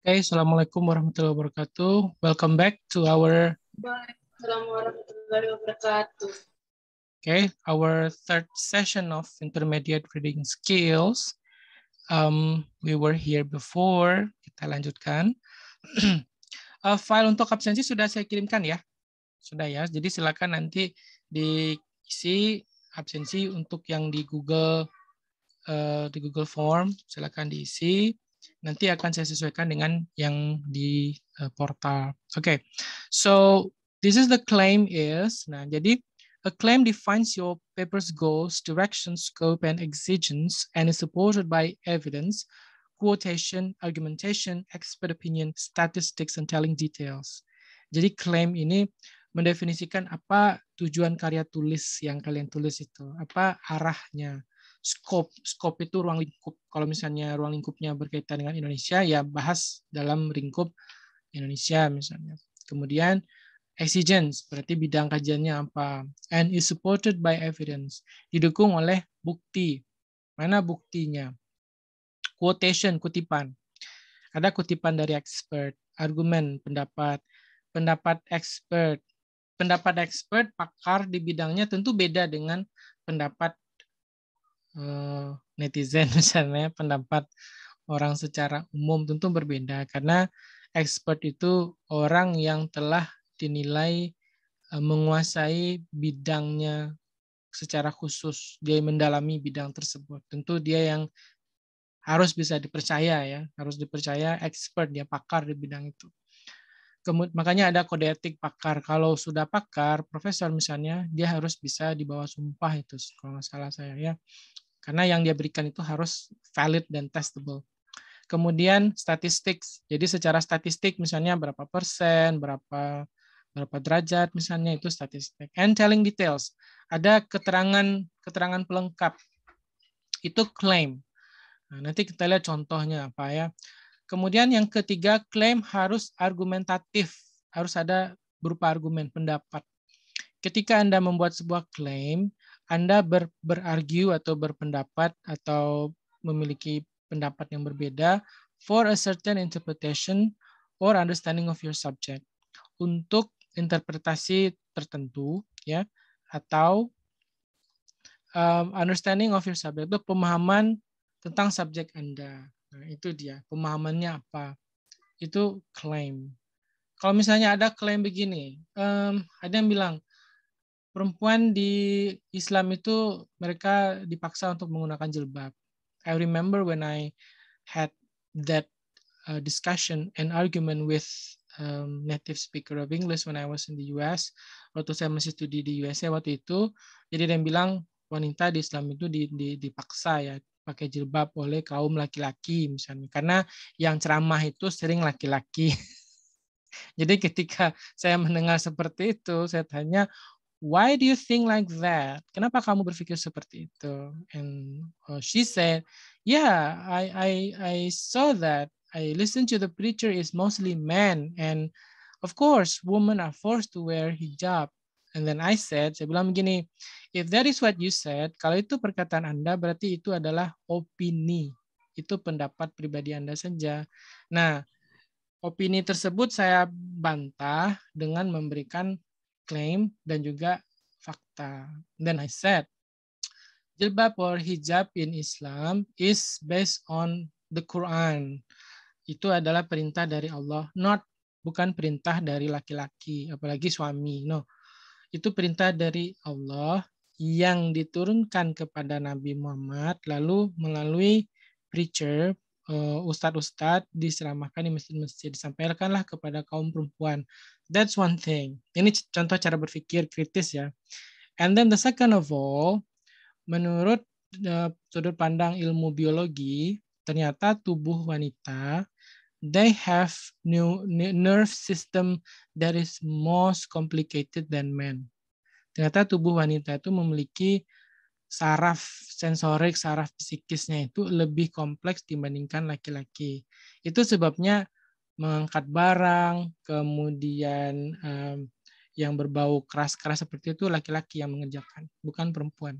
Okay, assalamualaikum warahmatullahi wabarakatuh. Welcome back to our. Waalaikumsalam warahmatullahi wabarakatuh. Okay, our third session of intermediate reading skills. We were here before. Kita lanjutkan. File untuk absensi sudah saya kirimkan ya, sudah ya. Jadi silakan nanti diisi absensi untuk yang di Google Form, silakan diisi. Nanti akan saya sesuaikan dengan yang di portal. Okay, so this is the claim is. Nah, jadi a claim defines your paper's goals, direction, scope, and exigence, and is supported by evidence, quotation, argumentation, expert opinion, statistics, and telling details. Jadi claim ini mendefinisikan apa tujuan karya tulis yang kalian tulis itu, apa arahnya. Scope itu ruang lingkup. Kalau misalnya ruang lingkupnya berkaitan dengan Indonesia, ya bahas dalam lingkup Indonesia misalnya. Kemudian exigence, berarti bidang kajiannya apa. And is supported by evidence, didukung oleh bukti. Mana buktinya? Quotation, kutipan. Ada kutipan dari expert. Argumen, pendapat. Pendapat expert. Pendapat expert, pakar di bidangnya tentu beda dengan pendapat netizen misalnya, pendapat orang secara umum tentu berbeda karena expert itu orang yang telah dinilai menguasai bidangnya secara khusus, dia mendalami bidang tersebut, tentu dia yang harus bisa dipercaya ya, harus dipercaya expert, dia pakar di bidang itu. Kemudian makanya ada kode etik pakar. Kalau sudah pakar, profesor misalnya, dia harus bisa dibawa sumpah itu kalau nggak salah saya ya. Karena yang dia berikan itu harus valid dan testable. Kemudian statistik. Jadi secara statistik misalnya berapa persen, berapa derajat misalnya itu statistik. And telling details. Ada keterangan pelengkap. Itu claim. Nah, nanti kita lihat contohnya apa ya. Kemudian yang ketiga, klaim harus argumentatif, harus ada berupa argumen, pendapat. Ketika Anda membuat sebuah klaim, Anda berargue atau berpendapat atau memiliki pendapat yang berbeda for a certain interpretation or understanding of your subject, untuk interpretasi tertentu ya, atau understanding of your subject itu pemahaman tentang subjek Anda. Nah, itu dia, pemahamannya apa. Itu claim. Kalau misalnya ada claim begini, ada yang bilang, perempuan di Islam itu mereka dipaksa untuk menggunakan jilbab. I remember when I had that discussion and argument with native speaker of English when I was in the US. Waktu saya masih studi di USA waktu itu, jadi ada yang bilang, wanita di Islam itu dipaksa ya, pakai jilbab oleh kaum laki-laki misalnya, karena yang ceramah itu sering laki-laki. Jadi ketika saya mendengar seperti itu, saya tanya, why do you think like that? Kenapa kamu berpikir seperti itu? And she said, yeah, I saw that. I listened to the preacher is mostly men, and of course, women are forced to wear hijab. And then I said, saya bilang begini, if that is what you said, kalau itu perkataan Anda, berarti itu adalah opini. Itu pendapat pribadi Anda saja. Nah, opini tersebut saya bantah dengan memberikan klaim dan juga fakta. And then I said, jilbab or hijab in Islam is based on the Quran. Itu adalah perintah dari Allah, bukan perintah dari laki-laki, apalagi suami. No. Itu perintah dari Allah yang diturunkan kepada Nabi Muhammad, lalu melalui preacher, ustadz-ustadz, diseramahkan di masjid-masjid, disampaikanlah kepada kaum perempuan. That's one thing. Ini contoh cara berpikir kritis ya. And then the second of all, menurut sudut pandang ilmu biologi, ternyata tubuh wanita, they have nerve system that is most complicated than men. Ternyata tubuh wanita itu memiliki saraf sensorik, saraf psikisnya itu lebih kompleks dibandingkan laki-laki. Itu sebabnya mengangkat barang, kemudian yang berbau keras-keras seperti itu laki-laki yang mengerjakan, bukan perempuan.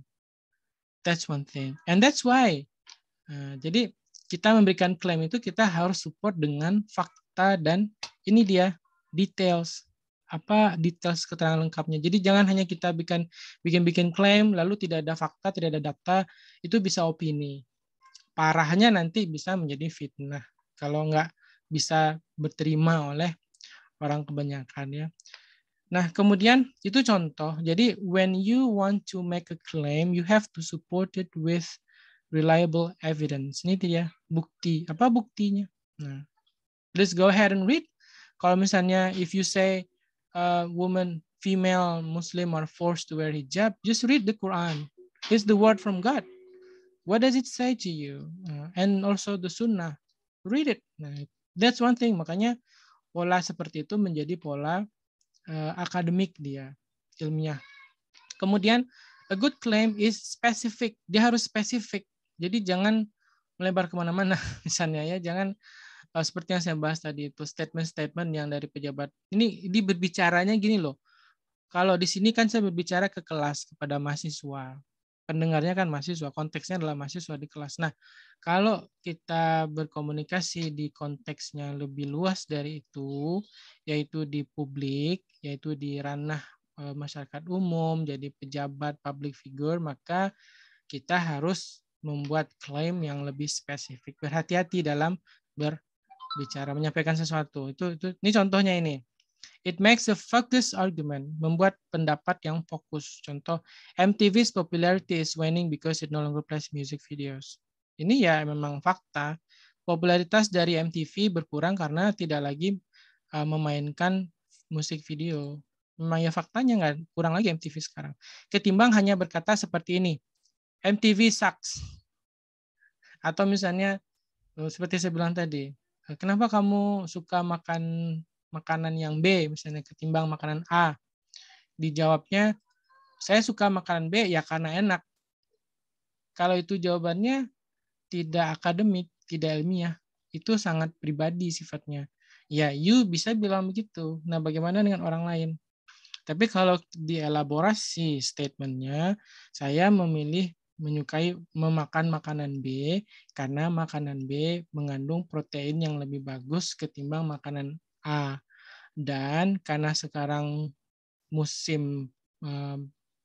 That's one thing. And that's why. Jadi kita memberikan klaim itu kita harus support dengan fakta dan ini dia details. Apa details keterangan lengkapnya. Jadi jangan hanya kita bikin klaim lalu tidak ada fakta, tidak ada data, itu bisa opini. Parahnya nanti bisa menjadi fitnah kalau nggak bisa diterima oleh orang kebanyakan ya. Nah, kemudian itu contoh. Jadi when you want to make a claim, you have to support it with reliable evidence. Ini dia bukti. Apa buktinya? Nah, please go ahead and read. Kalau misalnya if you say woman, female, Muslim are forced to wear hijab, just read the Quran. It's the word from God. What does it say to you? And also the Sunnah. Read it. Nah, that's one thing. Makanya pola seperti itu menjadi pola akademik dia, ilmiah. Kemudian, a good claim is specific. Dia harus spesifik. Jadi jangan melebar kemana-mana misalnya ya. Jangan seperti yang saya bahas tadi itu statement-statement yang dari pejabat. Ini berbicaranya gini loh. Kalau di sini kan saya berbicara ke kelas kepada mahasiswa. Pendengarnya kan mahasiswa, konteksnya adalah mahasiswa di kelas. Nah, kalau kita berkomunikasi di konteksnya lebih luas dari itu, yaitu di publik, yaitu di ranah masyarakat umum, jadi pejabat, public figure, maka kita harus membuat klaim yang lebih spesifik. Berhati-hati dalam berbicara, menyampaikan sesuatu. Itu ini contohnya ini. It makes a focused argument, membuat pendapat yang fokus. Contoh, MTV's popularity is waning because it no longer plays music videos. Ini ya memang fakta. Popularitas dari MTV berkurang karena tidak lagi memainkan musik video. Memang ya faktanya nggak kurang lagi MTV sekarang. Ketimbang hanya berkata seperti ini, MTV sucks. Atau misalnya seperti saya bilang tadi, kenapa kamu suka makan makanan yang B, misalnya ketimbang makanan A? Dijawabnya, saya suka makanan B ya karena enak. Kalau itu jawabannya tidak akademik, tidak ilmiah, itu sangat pribadi sifatnya. Ya, you bisa bilang begitu. Nah, bagaimana dengan orang lain? Tapi kalau dielaborasi statementnya, saya memilih menyukai memakan makanan B karena makanan B mengandung protein yang lebih bagus ketimbang makanan A. Dan karena sekarang musim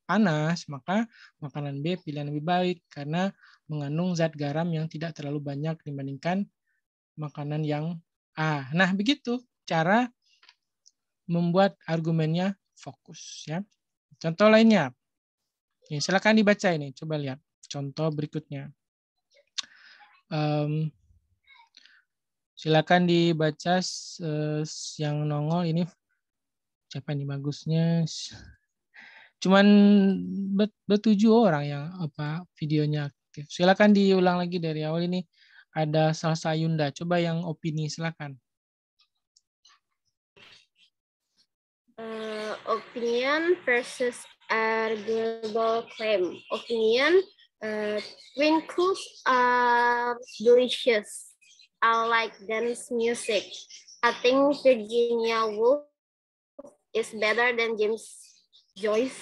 panas, maka makanan B pilihan lebih baik karena mengandung zat garam yang tidak terlalu banyak dibandingkan makanan yang A. Nah, begitu cara membuat argumennya fokus ya. Contoh lainnya. Ya, silakan dibaca ini. Coba lihat contoh berikutnya. Silakan dibaca yang nongol ini. Siapa ini bagusnya? Cuman 7 orang yang apa videonya aktif. Silakan diulang lagi dari awal ini. Ada Salsa Yunda. Coba yang opini silakan. Opinion versus arguable claim. Opinion, twinkles are delicious. I like dance music. I think Virginia Woolf is better than James Joyce.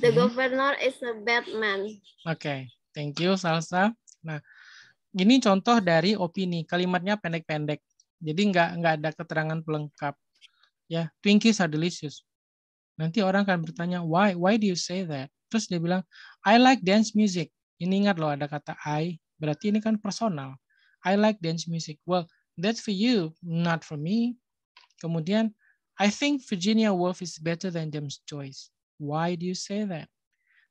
The governor is a bad man. Okay, thank you Salsa. Nah, ini contoh dari opini. Kalimatnya pendek-pendek. Jadi nggak ada keterangan pelengkap. Ya, Twinkies are delicious. Nanti orang akan bertanya, why do you say that? Terus dia bilang, I like dance music. Ini ingat loh ada kata I, berarti ini kan personal. I like dance music. Well, that's for you, not for me. Kemudian, I think Virginia Woolf is better than James Joyce. Why do you say that?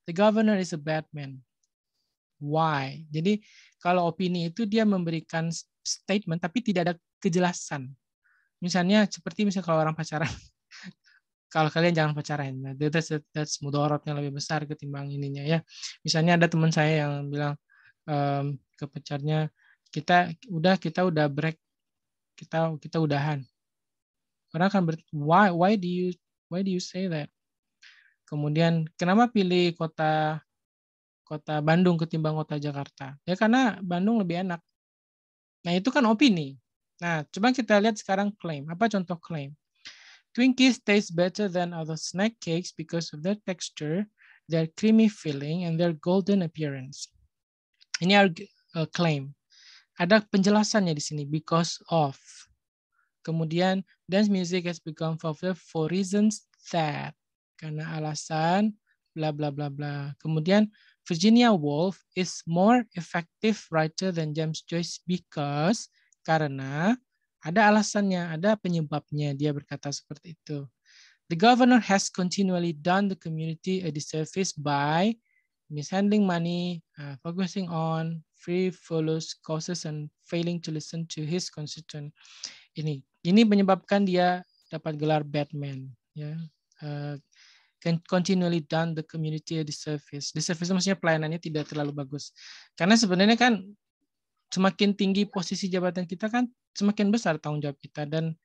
The governor is a bad man. Why? Jadi kalau opini itu dia memberikan statement tapi tidak ada kejelasan. Misalnya seperti kalau orang pacaran. Kalau kalian jangan pacaran, nah, that's mudaratnya lebih besar ketimbang ininya ya. Misalnya ada teman saya yang bilang ke pacarnya, kita udah break, kita udahan. Orang akan why do you say that? Kemudian kenapa pilih kota Bandung ketimbang kota Jakarta? Ya karena Bandung lebih enak. Nah itu kan opini. Nah coba kita lihat sekarang klaim. Apa contoh klaim? Twinkies taste better than other snack cakes because of their texture, their creamy filling, and their golden appearance. Ini claim. Ada penjelasannya di sini, because of. Kemudian, dance music has become popular for reasons that. Karena alasan, bla bla bla bla. Kemudian, Virginia Woolf is more effective writer than James Joyce because. Karena ada alasannya, ada penyebabnya. Dia berkata seperti itu. The governor has continually done the community a disservice by mishandling money, focusing on frivolous causes and failing to listen to his constituents. Ini menyebabkan dia dapat gelar Batman. Ya, can continually done the community a disservice. Disservice maksudnya pelayanannya tidak terlalu bagus. Karena sebenarnya kan semakin tinggi posisi jabatan kita kan semakin besar tanggung jawab kita dan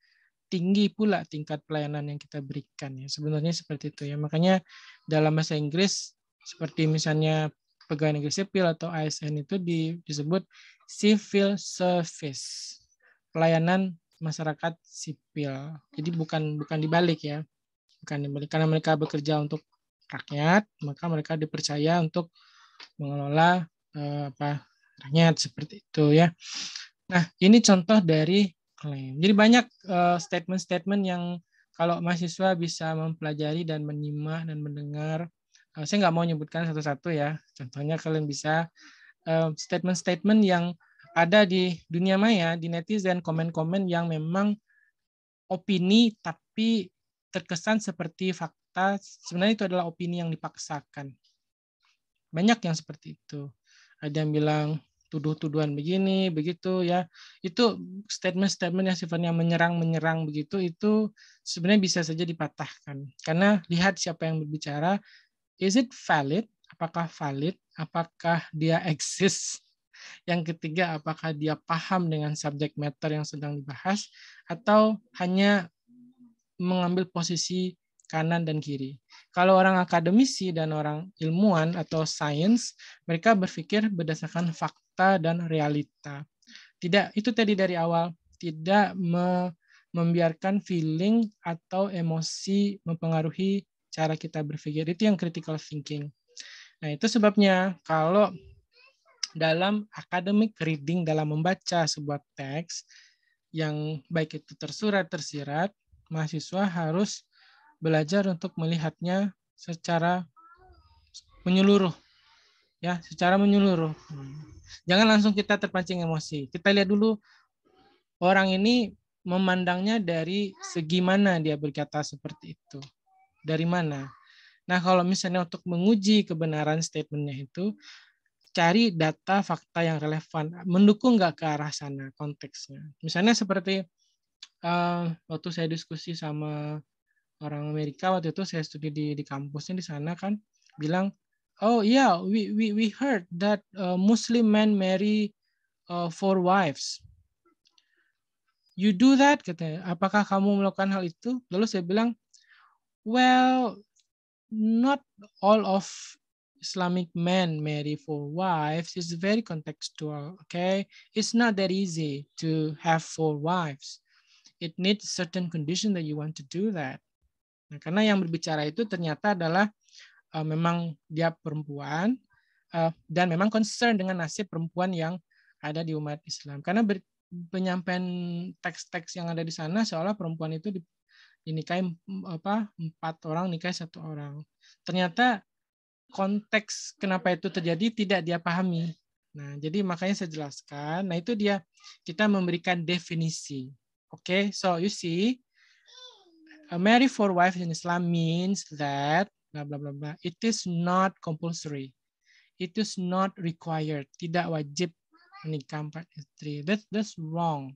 tinggi pula tingkat pelayanan yang kita berikan. Ya, sebenarnya seperti itu ya. Makanya dalam bahasa Inggris seperti misalnya pegawai negeri sipil atau ASN itu disebut civil service, pelayanan masyarakat sipil. Jadi bukan dibalik ya, bukan dibalik. Karena mereka bekerja untuk rakyat, maka mereka dipercaya untuk mengelola rakyat seperti itu ya. Nah ini contoh dari klaim. Jadi banyak statement-statement yang kalau mahasiswa bisa mempelajari dan menyimak dan mendengar. Saya nggak mau menyebutkan satu-satu ya. Contohnya kalian bisa statement-statement yang ada di dunia maya, di netizen, komen-komen yang memang opini tapi terkesan seperti fakta. Sebenarnya itu adalah opini yang dipaksakan. Banyak yang seperti itu. Ada yang bilang tuduh-tuduhan begini, begitu ya. Itu statement-statement yang sifatnya menyerang-menyerang begitu, itu sebenarnya bisa saja dipatahkan. Karena lihat siapa yang berbicara. Is it valid? Apakah valid? Apakah dia exist? Yang ketiga, apakah dia paham dengan subject matter yang sedang dibahas? Atau hanya mengambil posisi kanan dan kiri? Kalau orang akademisi dan orang ilmuwan atau sains, mereka berpikir berdasarkan fakta dan realita. Tidak, itu tadi dari awal, tidak membiarkan feeling atau emosi mempengaruhi cara kita berpikir, itu yang critical thinking. Nah, itu sebabnya kalau dalam academic reading, dalam membaca sebuah teks yang baik itu tersurat, tersirat, mahasiswa harus belajar untuk melihatnya secara menyeluruh. Ya, secara menyeluruh. Jangan langsung kita terpancing emosi. Kita lihat dulu orang ini memandangnya dari segi mana dia berkata seperti itu. Dari mana? Nah, kalau misalnya untuk menguji kebenaran statementnya itu, cari data fakta yang relevan. Mendukung nggak ke arah sana konteksnya? Misalnya seperti waktu saya diskusi sama orang Amerika, waktu itu saya studi di kampusnya di sana kan, bilang, oh iya, we heard that Muslim men marry 4 wives. You do that? Katanya. Apakah kamu melakukan hal itu? Lalu saya bilang, well, not all of Islamic men marry 4 wives. It's very contextual, okay? It's not that easy to have 4 wives. It needs certain condition that you want to do that. Nah, karena yang berbicara itu ternyata adalah memang dia perempuan dan memang concern dengan nasib perempuan yang ada di umat Islam. Karena penyampaian teks-teks yang ada di sana seolah perempuan itu dinikahi 4 orang, nikahi 1 orang. Ternyata konteks kenapa itu terjadi tidak dia pahami. Nah, jadi makanya saya jelaskan. Nah, itu dia kita memberikan definisi. Oke, okay? So you see, marry 4 wives in Islam means that blah blah blah blah. It is not compulsory. It is not required. Tidak wajib menikah 4 istri. That's wrong.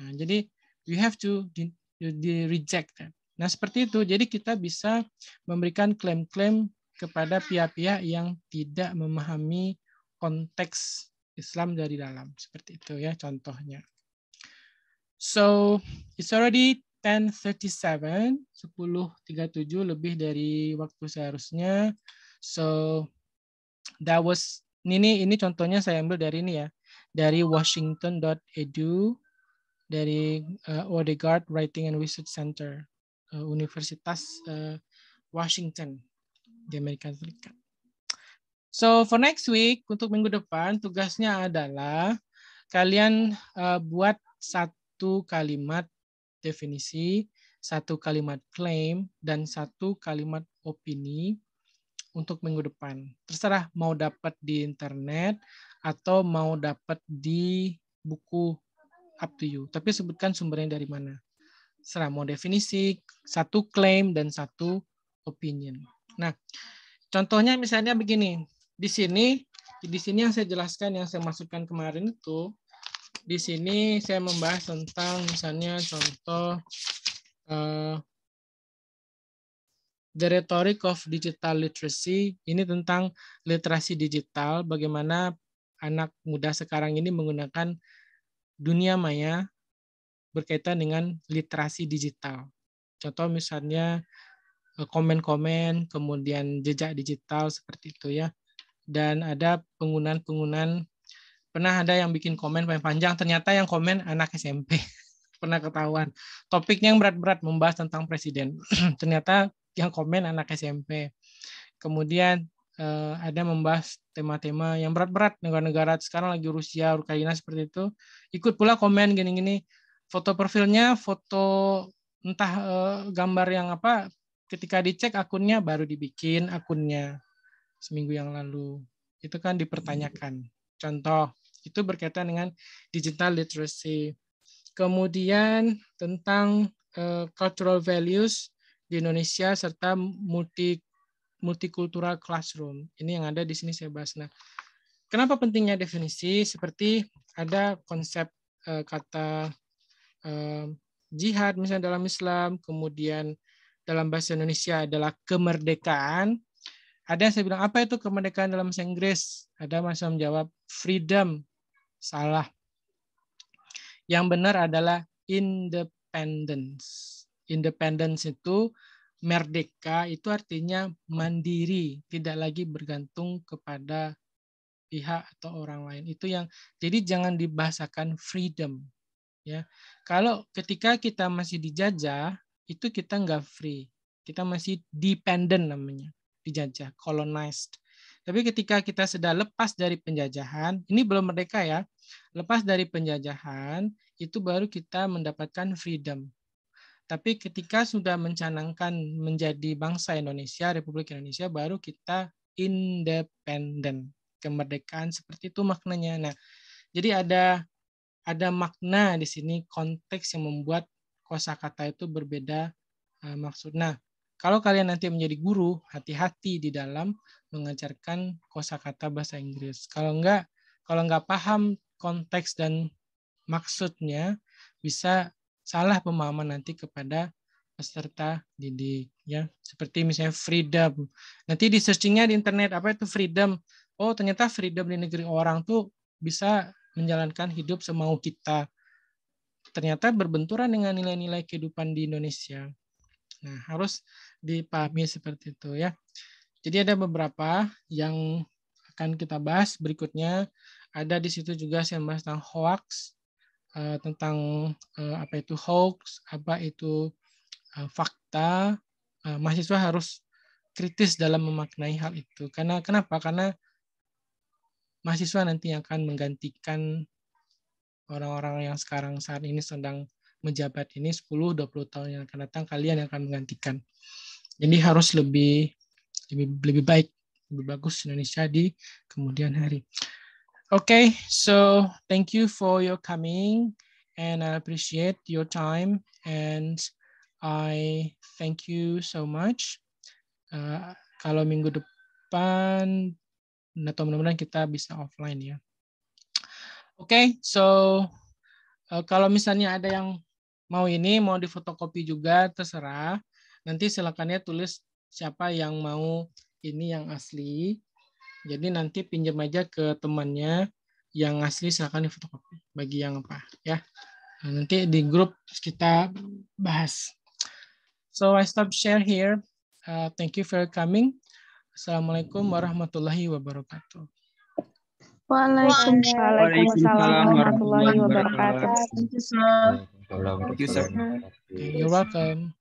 Nah, jadi you have to di-reject. Nah, seperti itu. Jadi kita bisa memberikan klaim-klaim kepada pihak-pihak yang tidak memahami konteks Islam dari dalam. Seperti itu ya contohnya. So, it's already 10:37, 10:37 lebih dari waktu seharusnya. So, that was ini contohnya saya ambil dari ini ya. Dari Washington.edu. Dari Odegaard Writing and Research Center, Universitas Washington di Amerika Serikat. So for next week, untuk minggu depan tugasnya adalah kalian buat satu kalimat definisi, satu kalimat claim, dan satu kalimat opini untuk minggu depan. Terserah mau dapat di internet atau mau dapat di buku, up to you. Tapi sebutkan sumbernya dari mana. Terserah mau definisi, satu claim, dan satu opinion. Nah, contohnya misalnya begini. Di sini yang saya jelaskan, yang saya masukkan kemarin itu, di sini saya membahas tentang misalnya contoh The Rhetoric of Digital Literacy. Ini tentang literasi digital, bagaimana anak muda sekarang ini menggunakan dunia maya berkaitan dengan literasi digital. Contoh misalnya komen-komen, kemudian jejak digital seperti itu ya. Dan ada penggunaan-penggunaan, pernah ada yang bikin komen panjang, ternyata yang komen anak SMP, pernah ketahuan. Topiknya yang berat-berat, membahas tentang presiden, ternyata yang komen anak SMP. Kemudian ada membahas tema-tema yang berat-berat, negara-negara sekarang lagi Rusia, Ukraina seperti itu. Ikut pula komen gini-gini, foto profilnya, foto entah gambar yang apa, ketika dicek akunnya baru dibikin akunnya. Seminggu yang lalu, itu kan dipertanyakan. Contoh, itu berkaitan dengan digital literacy. Kemudian tentang cultural values di Indonesia serta multicultural classroom. Ini yang ada di sini saya bahas. Nah, kenapa pentingnya definisi? Seperti ada konsep kata jihad misalnya dalam Islam, kemudian dalam bahasa Indonesia adalah kemerdekaan. Ada yang saya bilang, apa itu kemerdekaan dalam bahasa Inggris? Ada masa menjawab, freedom. Salah. Yang benar adalah independence. Independence itu, merdeka itu artinya mandiri. Tidak lagi bergantung kepada pihak atau orang lain. Itu yang, jadi jangan dibahasakan freedom. Ya. Kalau ketika kita masih dijajah, itu kita nggak free. Kita masih dependent namanya. Dijajah, colonized. Tapi ketika kita sudah lepas dari penjajahan, ini belum merdeka ya, lepas dari penjajahan, itu baru kita mendapatkan freedom. Tapi ketika sudah mencanangkan menjadi bangsa Indonesia, Republik Indonesia, baru kita independen. Kemerdekaan seperti itu maknanya. Nah, jadi ada makna di sini, konteks yang membuat kosakata itu berbeda maksud. Nah, kalau kalian nanti menjadi guru, hati-hati di dalam mengajarkan kosakata bahasa Inggris. Kalau nggak paham konteks dan maksudnya, bisa salah pemahaman nanti kepada peserta didik. Ya, seperti misalnya freedom. Nanti di searchingnya di internet apa itu freedom? Oh, ternyata freedom di negeri orang tuh bisa menjalankan hidup semau kita. Ternyata berbenturan dengan nilai-nilai kehidupan di Indonesia. Nah, harus dipahami seperti itu ya. Jadi ada beberapa yang akan kita bahas berikutnya. Ada di situ juga saya bahas tentang hoax, tentang apa itu hoax, apa itu fakta. Mahasiswa harus kritis dalam memaknai hal itu. Karena mahasiswa nanti akan menggantikan orang-orang yang saat ini sedang menjabat ini 10-20 tahun yang akan datang, kalian yang akan menggantikan. Jadi harus lebih baik, lebih bagus Indonesia di kemudian hari. Okay, so thank you for your coming and I appreciate your time and I thank you so much. Kalau minggu depan, atau mudah-mudahan kita bisa offline ya. Okay, so kalau misalnya ada yang mau difotokopi juga terserah. Nanti silakan ya tulis siapa yang mau ini yang asli. Jadi nanti pinjam aja ke temannya yang asli, silakan difotokopi bagi yang apa ya. Nanti di grup kita bahas. So I stop share here. Thank you for coming. Assalamualaikum warahmatullahi wabarakatuh. Waalaikumsalam warahmatullahi wabarakatuh. Thank you, sir. You're welcome.